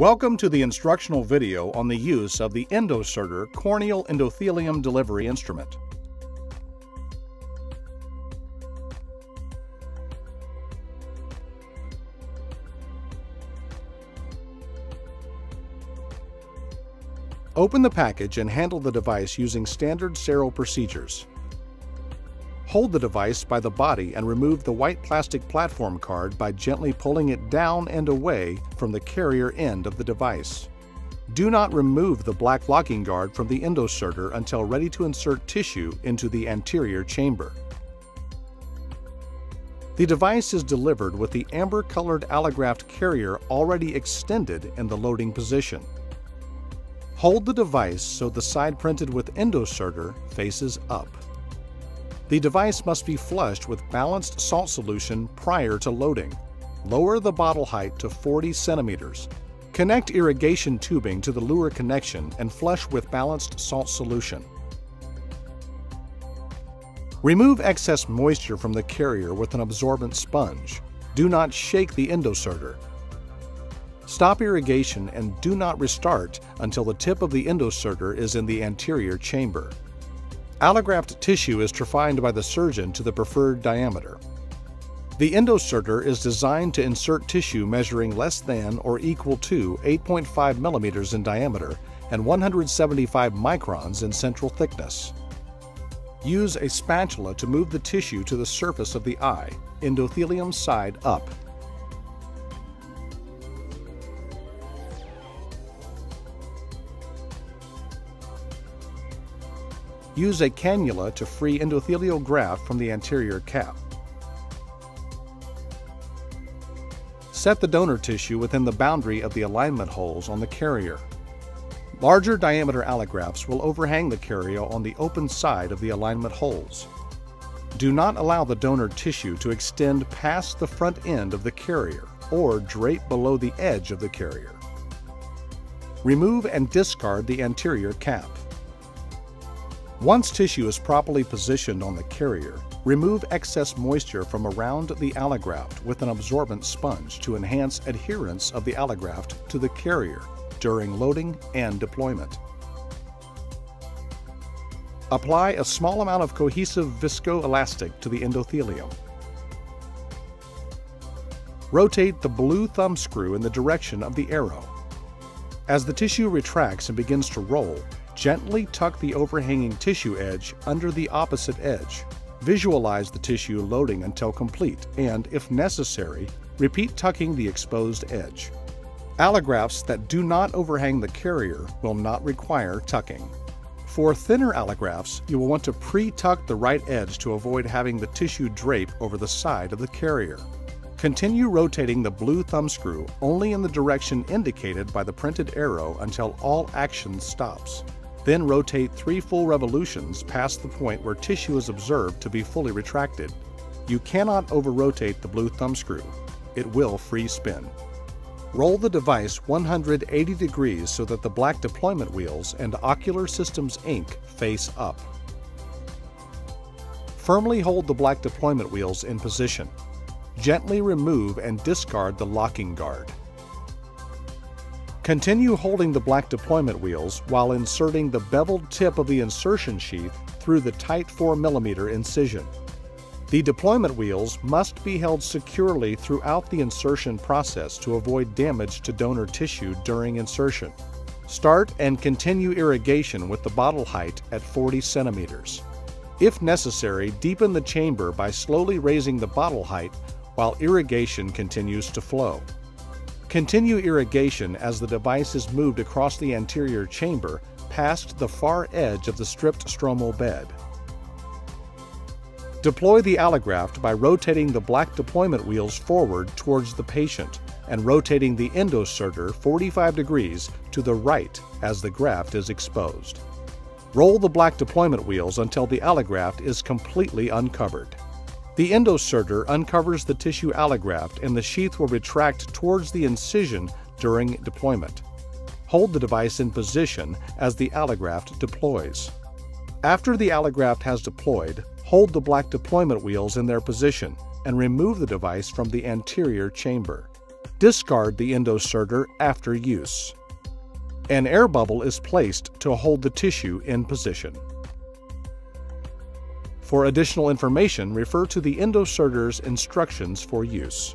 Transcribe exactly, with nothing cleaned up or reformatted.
Welcome to the instructional video on the use of the EndoSerter corneal endothelium delivery instrument. Open the package and handle the device using standard sterile procedures. Hold the device by the body and remove the white plastic platform card by gently pulling it down and away from the carrier end of the device. Do not remove the black locking guard from the EndoSerter until ready to insert tissue into the anterior chamber. The device is delivered with the amber-colored allograft carrier already extended in the loading position. Hold the device so the side printed with EndoSerter faces up. The device must be flushed with balanced salt solution prior to loading. Lower the bottle height to forty centimeters. Connect irrigation tubing to the lure connection and flush with balanced salt solution. Remove excess moisture from the carrier with an absorbent sponge. Do not shake the EndoSerter. Stop irrigation and do not restart until the tip of the EndoSerter is in the anterior chamber. Allograft tissue is trephined by the surgeon to the preferred diameter. The EndoSerter is designed to insert tissue measuring less than or equal to eight point five millimeters in diameter and one hundred seventy-five microns in central thickness. Use a spatula to move the tissue to the surface of the eye, endothelium side up. Use a cannula to free endothelial graft from the anterior cap. Set the donor tissue within the boundary of the alignment holes on the carrier. Larger diameter allografts will overhang the carrier on the open side of the alignment holes. Do not allow the donor tissue to extend past the front end of the carrier or drape below the edge of the carrier. Remove and discard the anterior cap. Once tissue is properly positioned on the carrier, remove excess moisture from around the allograft with an absorbent sponge to enhance adherence of the allograft to the carrier during loading and deployment. Apply a small amount of cohesive viscoelastic to the endothelium. Rotate the blue thumb screw in the direction of the arrow. As the tissue retracts and begins to roll, gently tuck the overhanging tissue edge under the opposite edge. Visualize the tissue loading until complete and, if necessary, repeat tucking the exposed edge. Allografts that do not overhang the carrier will not require tucking. For thinner allografts, you will want to pre-tuck the right edge to avoid having the tissue drape over the side of the carrier. Continue rotating the blue thumb screw only in the direction indicated by the printed arrow until all action stops. Then rotate three full revolutions past the point where tissue is observed to be fully retracted. You cannot over-rotate the blue thumb screw. It will free spin. Roll the device one hundred eighty degrees so that the black deployment wheels and Ocular Systems Incorporated face up. Firmly hold the black deployment wheels in position. Gently remove and discard the locking guard. Continue holding the black deployment wheels while inserting the beveled tip of the insertion sheath through the tight four millimeter incision. The deployment wheels must be held securely throughout the insertion process to avoid damage to donor tissue during insertion. Start and continue irrigation with the bottle height at forty centimeters. If necessary, deepen the chamber by slowly raising the bottle height while irrigation continues to flow. Continue irrigation as the device is moved across the anterior chamber past the far edge of the stripped stromal bed. Deploy the allograft by rotating the black deployment wheels forward towards the patient and rotating the EndoSerter forty-five degrees to the right as the graft is exposed. Roll the black deployment wheels until the allograft is completely uncovered. The EndoSerter uncovers the tissue allograft and the sheath will retract towards the incision during deployment. Hold the device in position as the allograft deploys. After the allograft has deployed, hold the black deployment wheels in their position and remove the device from the anterior chamber. Discard the EndoSerter after use. An air bubble is placed to hold the tissue in position. For additional information, refer to the EndoSerter's instructions for use.